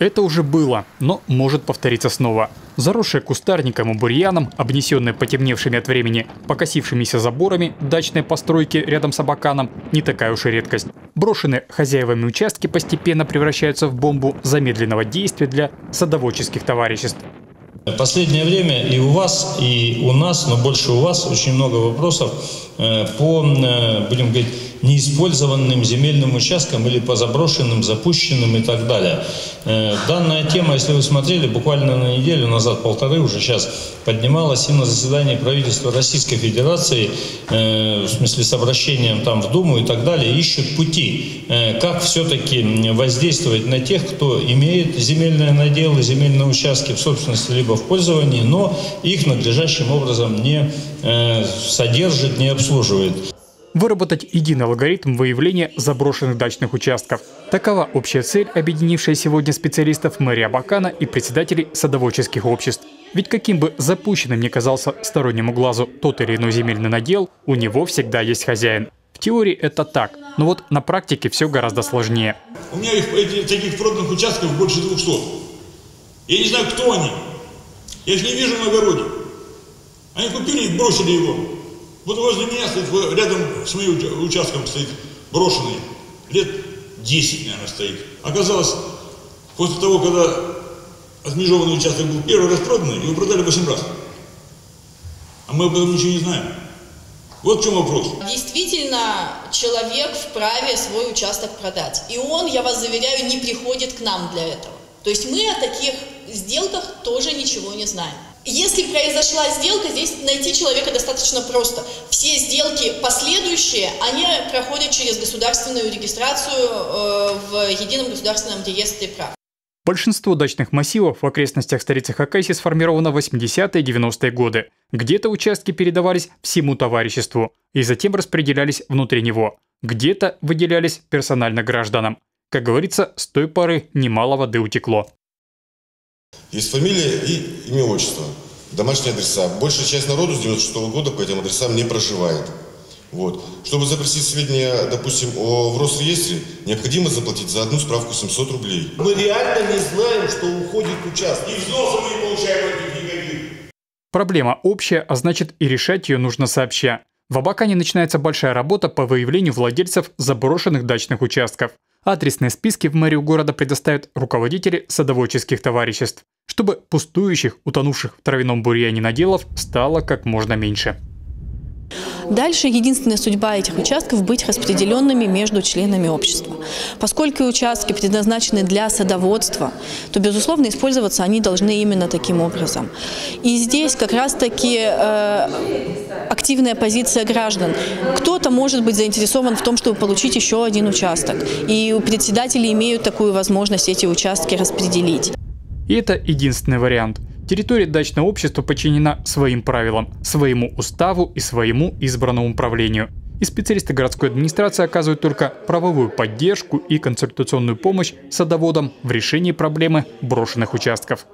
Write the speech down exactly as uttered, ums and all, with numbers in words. Это уже было, но может повториться снова. Заросшее кустарником и бурьяном, обнесенное потемневшими от времени покосившимися заборами дачной постройки рядом с Абаканом не такая уж и редкость. Брошенные хозяевами участки постепенно превращаются в бомбу замедленного действия для садоводческих товариществ. В последнее время и у вас, и у нас, но больше у вас, очень много вопросов по, будем говорить, неиспользованным земельным участкам или по заброшенным, запущенным и так далее. Данная тема, если вы смотрели, буквально на неделю назад, полторы уже сейчас, поднималась и на заседании правительства Российской Федерации, в смысле с обращением там в Думу и так далее, ищут пути, как все-таки воздействовать на тех, кто имеет земельные наделы, земельные участки в собственности либо в пользовании, но их надлежащим образом не содержит, не обслуживает. Выработать единый алгоритм выявления заброшенных дачных участков. Такова общая цель, объединившая сегодня специалистов мэрии Абакана и председателей садоводческих обществ. Ведь каким бы запущенным ни казался стороннему глазу тот или иной земельный надел, у него всегда есть хозяин. В теории это так, но вот на практике все гораздо сложнее. У меня их, этих, таких проданных участков больше двухсот. Я не знаю, кто они. Я их не вижу на огороде. Они купили их, бросили его. Вот возле меня стоит, рядом с моим участком стоит брошенный, лет десять, наверное, стоит. Оказалось, после того, когда отмежеванный участок был первый раз продан, его продали восемь раз. А мы об этом ничего не знаем. Вот в чем вопрос. Действительно, человек вправе свой участок продать. И он, я вас заверяю, не приходит к нам для этого. То есть мы о таких сделках тоже ничего не знаем. Если произошла сделка, здесь найти человека достаточно просто. Все сделки последующие, они проходят через государственную регистрацию в Едином государственном реестре прав. Большинство дачных массивов в окрестностях столицы Хакасии сформировано в восьмидесятые-девяностые годы. Где-то участки передавались всему товариществу и затем распределялись внутри него. Где-то выделялись персонально гражданам. Как говорится, с той поры немало воды утекло. Есть фамилия и имя, отчество, домашние адреса. Большая часть народу с девяносто шестого года по этим адресам не проживает. Вот. Чтобы запросить сведения, допустим, о, в Росрегистре, необходимо заплатить за одну справку семьсот рублей. Мы реально не знаем, что уходит участок. И взносы мы не получаем от них никаких. Проблема общая, а значит и решать ее нужно сообща. В Абакане начинается большая работа по выявлению владельцев заброшенных дачных участков. Адресные списки в мэрию города предоставят руководители садоводческих товариществ, чтобы пустующих, утонувших в травяном бурьяне наделов стало как можно меньше. Дальше единственная судьба этих участков – быть распределенными между членами общества. Поскольку участки предназначены для садоводства, то, безусловно, использоваться они должны именно таким образом. И здесь как раз-таки э, активная позиция граждан. Кто-то может быть заинтересован в том, чтобы получить еще один участок. И у председателей имеют такую возможность эти участки распределить. И это единственный вариант. Территория дачного общества подчинена своим правилам, своему уставу и своему избранному правлению. И специалисты городской администрации оказывают только правовую поддержку и консультационную помощь садоводам в решении проблемы брошенных участков.